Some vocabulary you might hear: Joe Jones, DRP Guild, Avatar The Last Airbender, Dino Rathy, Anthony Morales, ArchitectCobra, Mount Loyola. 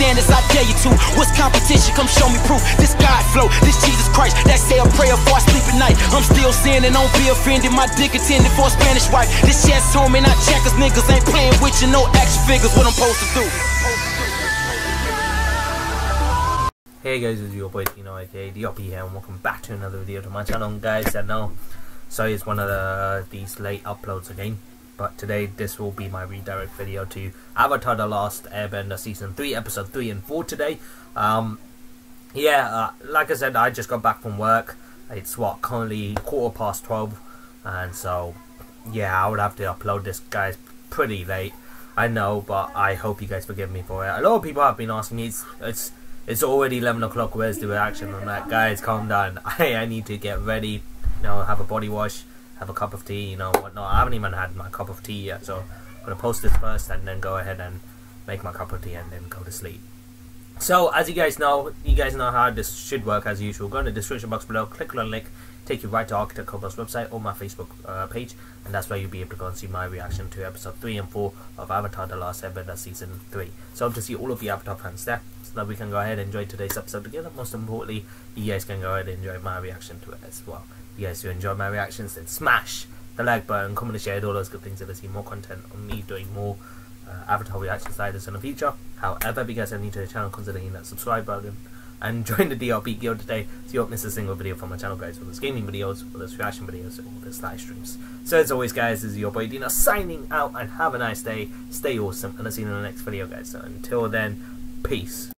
stand as I dare you to. What's competition? Come show me proof. This God flow, this Jesus Christ. That say a prayer before I sleep at night. I'm still sinning, don't be offended. My dick intended for a Spanish wife. This shit's home and I check cause niggas ain't playing with you. No action figures, what I'm supposed to do. Hey guys, it's your boy Tino aka DRP here, and welcome back to another video to my channel, guys. And now, sorry it's one of these late uploads again, but today this will be my redirect video to Avatar The Last Airbender Season 3, Episode 3 and 4 today. Like I said, I just got back from work. It's what, currently 12:15, and so yeah, I would have to upload this, guys, pretty late. I know, but I hope you guys forgive me for it. A lot of people have been asking me, it's already 11 o'clock, where's the reaction? I'm like, guys, calm down. I need to get ready, you know, have a body wash, have a cup of tea, you know, whatnot. I haven't even had my cup of tea yet, so I'm going to post this first and then go ahead and make my cup of tea and then go to sleep. So, as you guys know how this should work as usual. Go in the description box below, click on the link, take you right to ArchitectCobra's website or my Facebook page, and that's where you'll be able to go and see my reaction to Episode 3 and 4 of Avatar The Last Airbender Season 3. So, I hope to see all of you Avatar fans there, so that we can go ahead and enjoy today's episode together. Most importantly, you guys can go ahead and enjoy my reaction to it as well. If you guys do enjoy my reactions, then smash the like button, comment and share, all those good things if you see more content on me doing more Avatar reactions like this in the future. However, if you guys are new to the channel, consider hitting that subscribe button and join the DRP Guild today so you won't miss a single video from my channel, guys, for those gaming videos, for those reaction videos, and all those live streams. So as always, guys, this is your boy Dino signing out, and have a nice day, stay awesome, and I'll see you in the next video, guys. So until then, peace.